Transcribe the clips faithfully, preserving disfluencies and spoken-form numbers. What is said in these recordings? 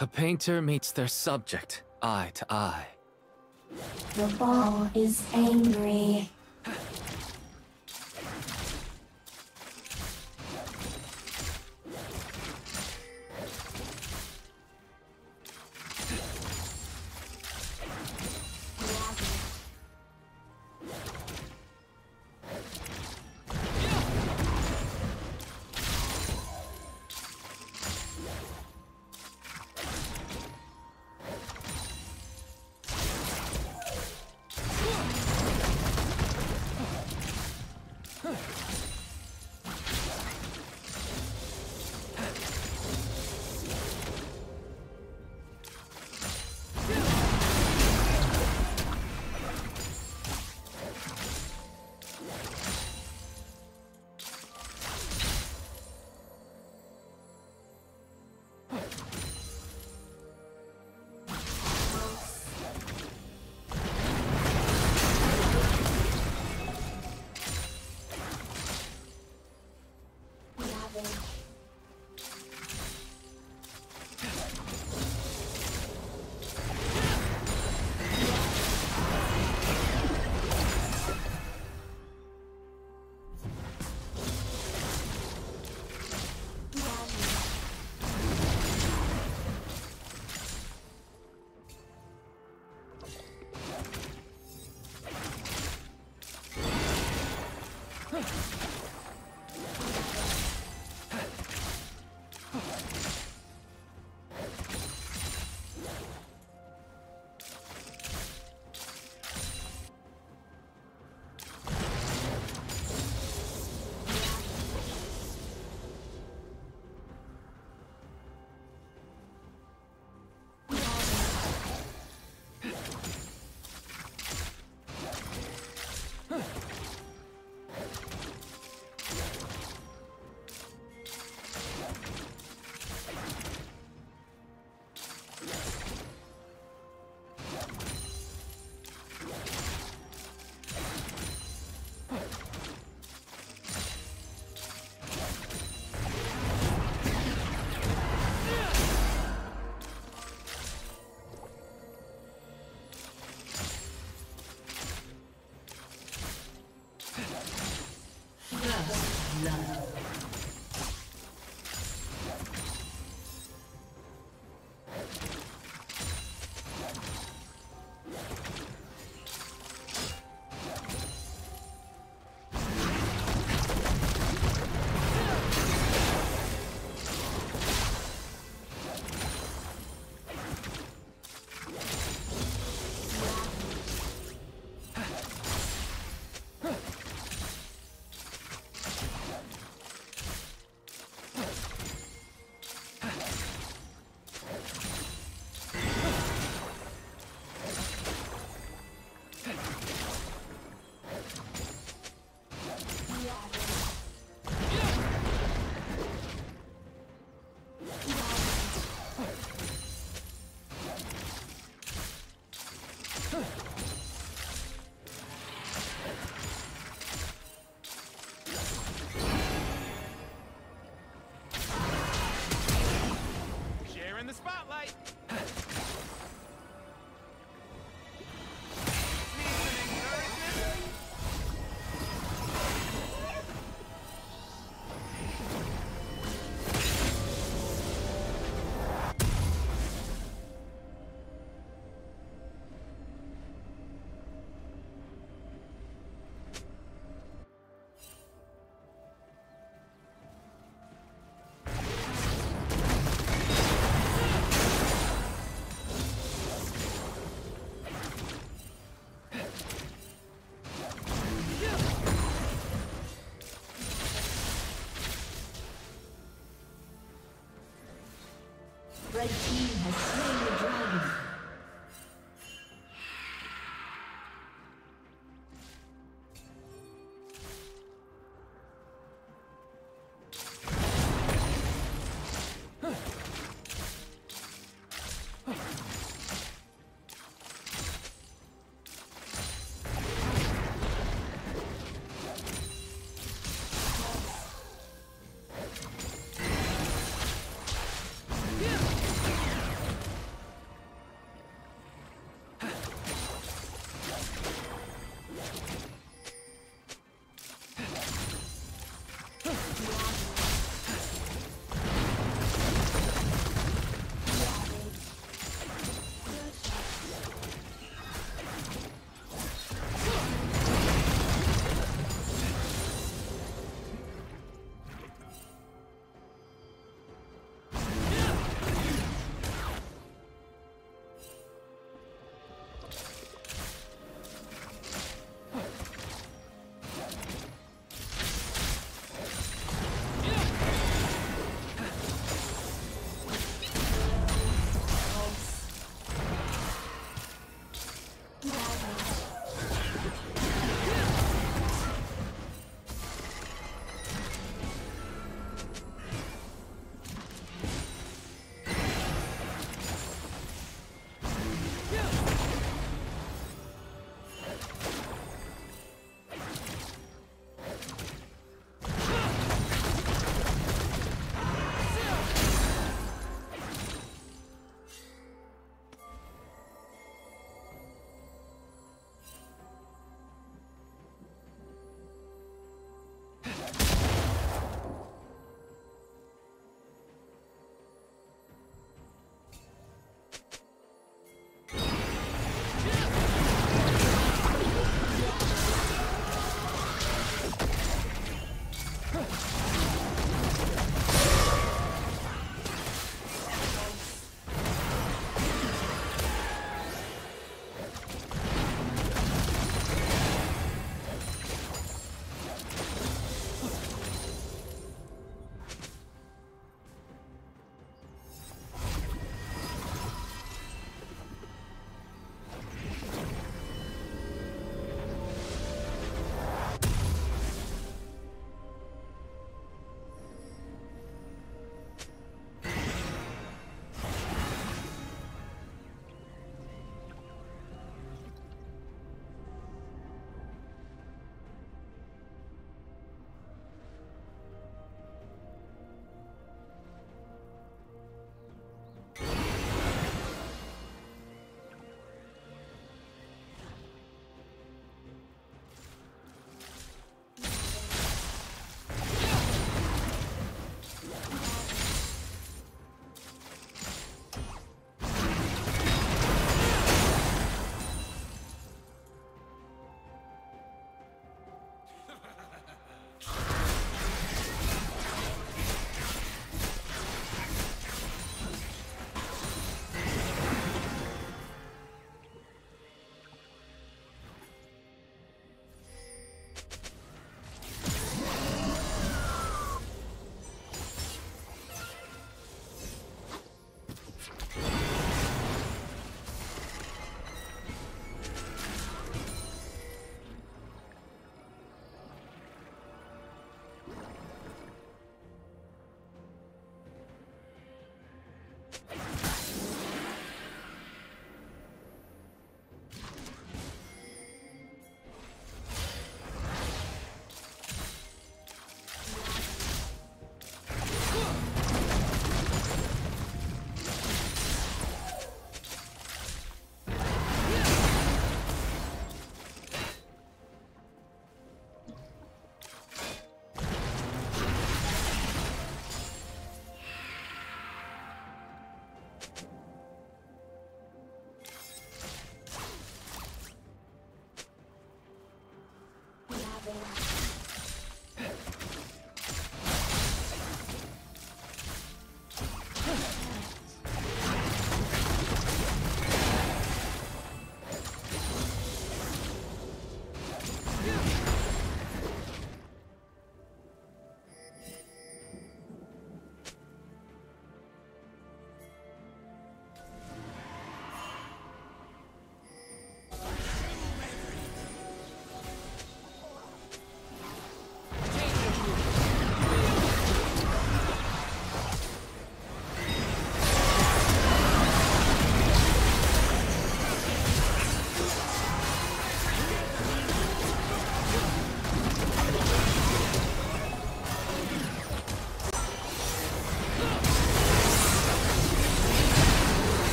A painter meets their subject, eye to eye. The ball is angry. Red team has slain the dragon.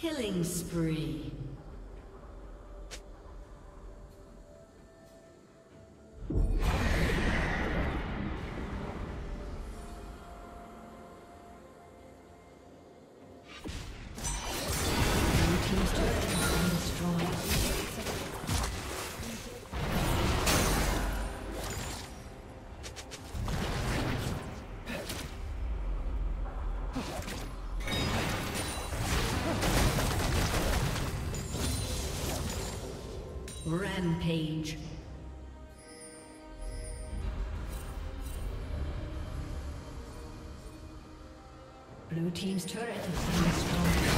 Killing spree. Rampage. Blue team's turret has been destroyed.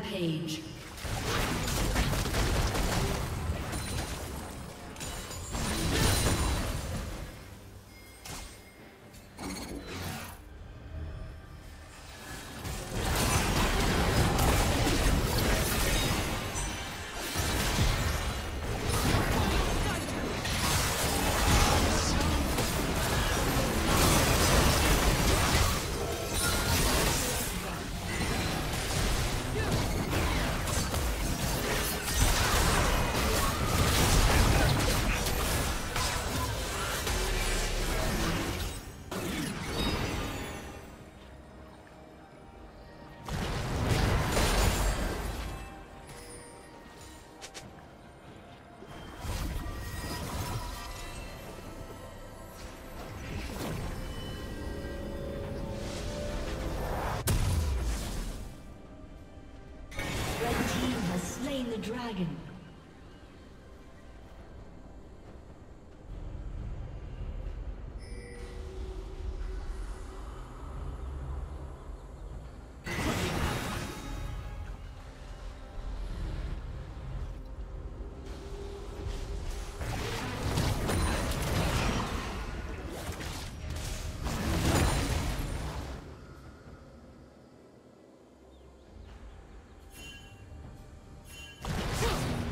Rampage. Dragon. Let's go.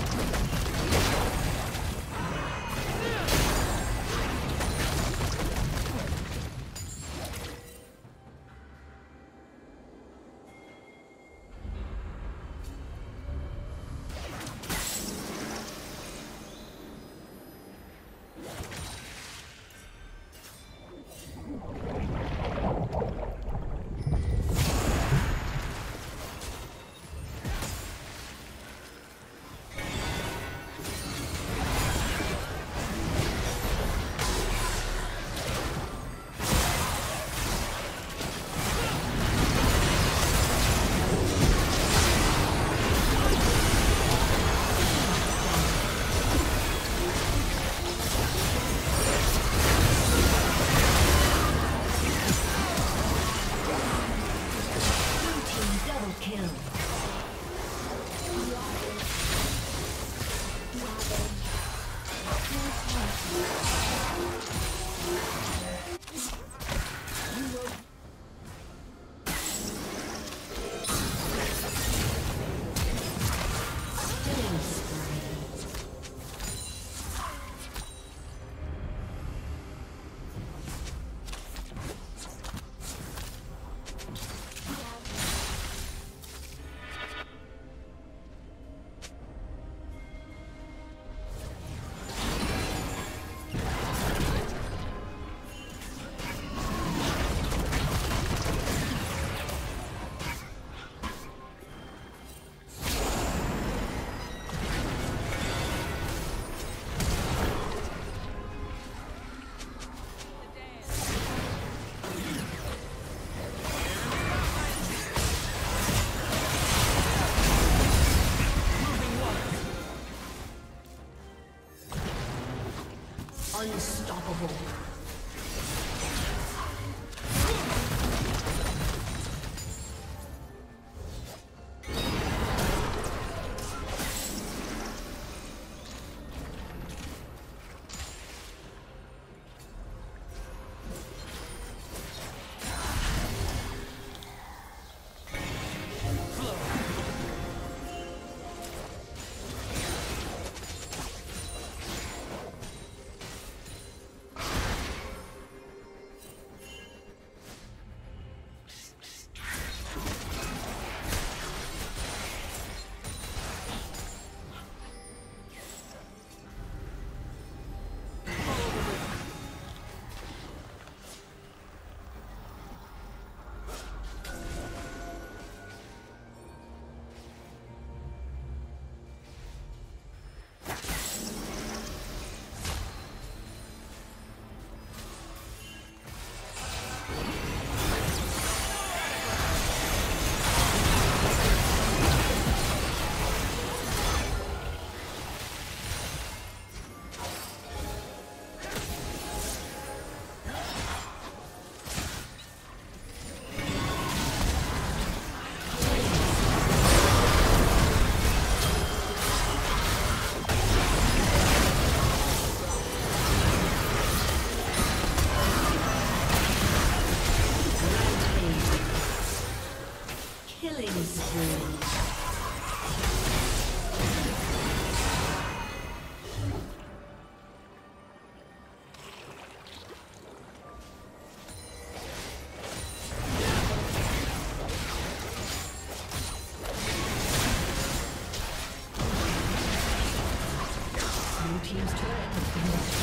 team's turret has been destroyed.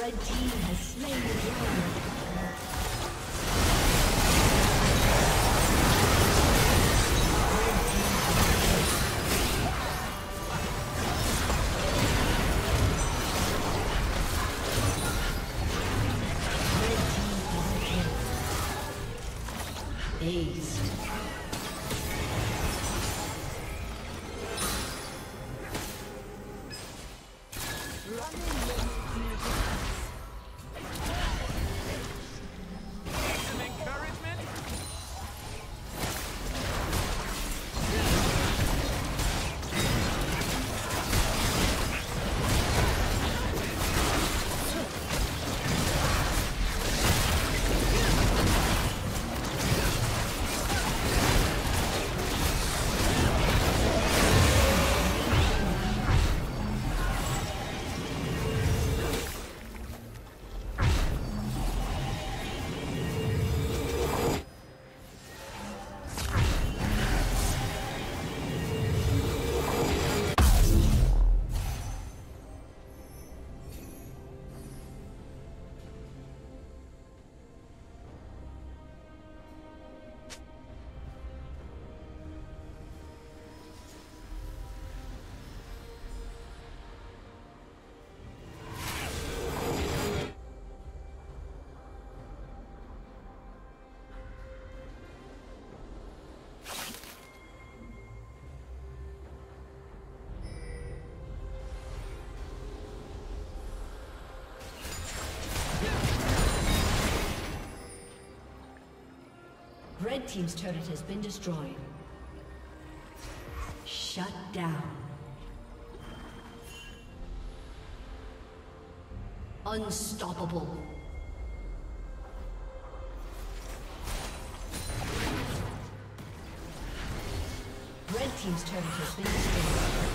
Red team has slain the dragon. Red team's turret has been destroyed. Shut down. Unstoppable. Red team's turret has been destroyed.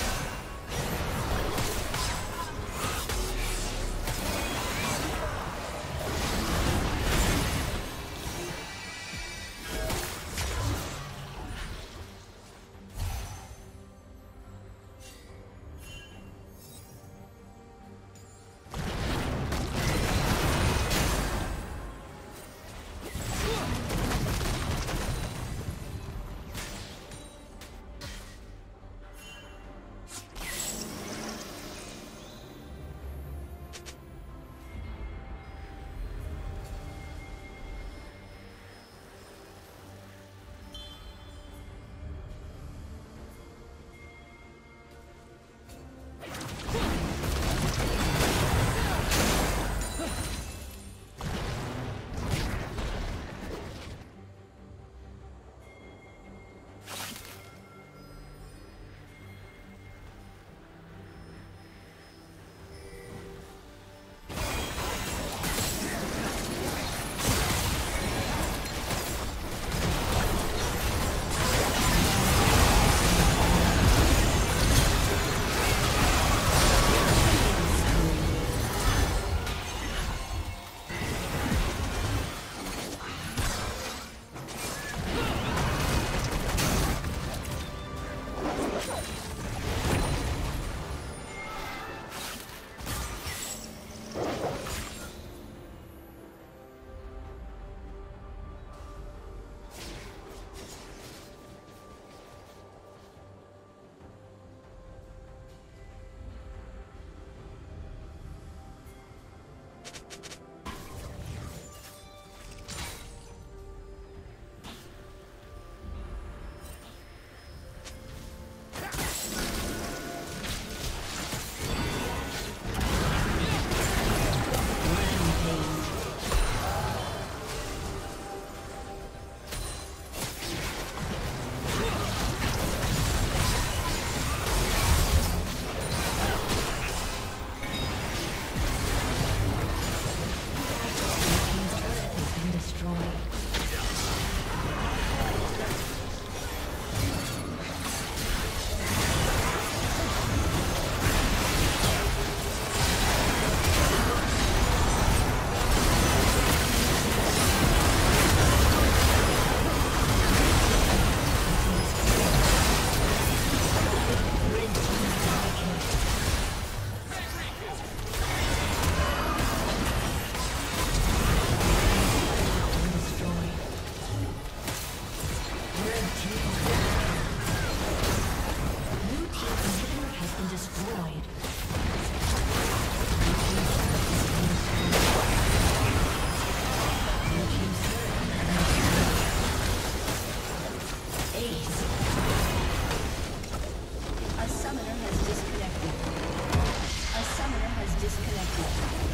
Selected.